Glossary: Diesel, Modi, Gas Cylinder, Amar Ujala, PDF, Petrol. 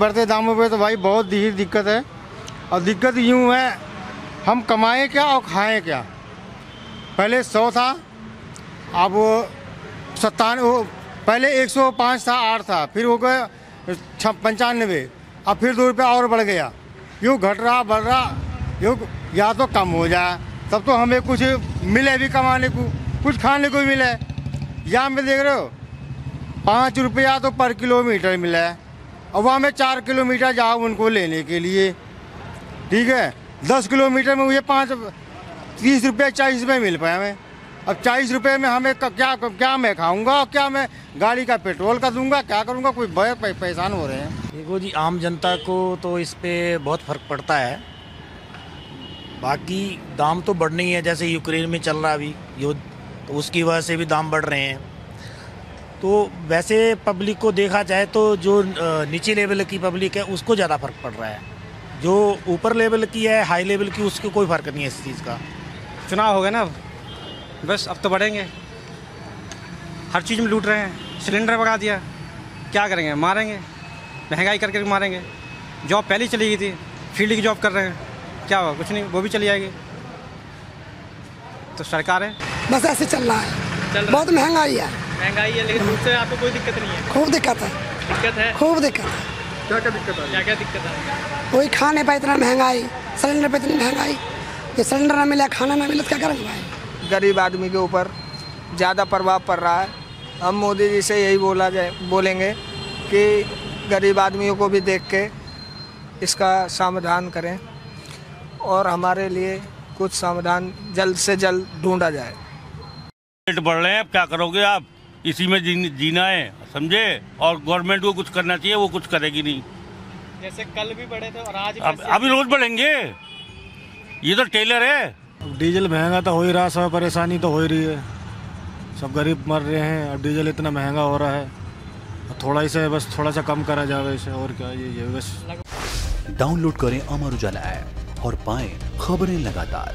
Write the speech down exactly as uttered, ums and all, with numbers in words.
बढ़ते दामों पे तो भाई बहुत ही दिक्कत है। और दिक्कत यूँ है हम कमाएँ क्या और खाएँ क्या। पहले सौ था, अब वो सत्तानवे, वो पहले एक सौ पाँच था, आठ था, फिर हो गया पंचानवे, अब फिर दो रुपया और बढ़ गया। यूँ घट रहा बढ़ रहा, यूँ या तो कम हो जाए तब तो हमें कुछ मिले भी कमाने को, कुछ खाने को मिले। यहाँ में देख रहे हो पाँच रुपया तो पर किलोमीटर मिला है, और वहाँ मैं चार किलोमीटर जाऊँ उनको लेने के लिए, ठीक है। दस किलोमीटर में मुझे पाँच तीस रुपये चालीस में मिल पाए हमें। अब चालीस रुपये में हमें क्या क्या मैं खाऊंगा और क्या मैं गाड़ी का पेट्रोल का दूंगा, क्या करूंगा, कोई बहुत परेशान हो रहे हैं। देखो जी, आम जनता को तो इस पर बहुत फ़र्क पड़ता है। बाकी दाम तो बढ़ने ही है, जैसे यूक्रेन में चल रहा अभी युद्ध, तो उसकी वजह से भी दाम बढ़ रहे हैं। तो वैसे पब्लिक को देखा जाए तो जो नीचे लेवल की पब्लिक है उसको ज़्यादा फ़र्क पड़ रहा है, जो ऊपर लेवल की है, हाई लेवल की, उसको कोई फ़र्क नहीं है इस चीज़ का। चुनाव हो गया ना, अब बस अब तो बढ़ेंगे। हर चीज़ में लूट रहे हैं, सिलेंडर बढ़ा दिया, क्या करेंगे, मारेंगे, महंगाई करके मारेंगे। जॉब पहले चली गई थी, फील्ड की जॉब कर रहे हैं, क्या हुआ, कुछ नहीं, वो भी चली जाएगी। तो सरकार है बस ऐसे चल रहा है, चल रहा। बहुत महंगाई है, महंगाई है, लेकिन उससे आपको कोई दिक्कत नहीं है। खूब दिक्कत है, दिक्कत है, खूब दिक्कत है। क्या क्या दिक्कत है, क्या क्या दिक्कत है? कोई खाने पर इतना महंगाई, सिलेंडर पर इतनी महंगाई, तो सिलेंडर ना मिला, खाना ना मिला, क्या करेंगे भाई। गरीब आदमी के ऊपर ज़्यादा प्रभाव पड़ रहा है। हम मोदी जी से यही बोला जाए बोलेंगे कि गरीब आदमियों को भी देख के इसका समाधान करें, और हमारे लिए कुछ समाधान जल्द से जल्द ढूंढा जाए। रेट बढ़ रहे हैं, अब क्या करोगे, आप इसी में जीना है, समझे। और गवर्नमेंट को कुछ करना चाहिए, वो कुछ करेगी नहीं। जैसे कल भी बढ़े थे और आज अब, अभी रोज बढ़ेंगे, ये तो टेलर है। डीजल महंगा तो हो ही रहा, सब परेशानी तो हो ही रही है, सब गरीब मर रहे हैं। अब डीजल इतना महंगा हो रहा है, थोड़ा ही से बस थोड़ा सा कम करा जाए इसे, और क्या ये ये बस। डाउनलोड करें अमर उजाला ऐप और पाएं खबरें लगातार।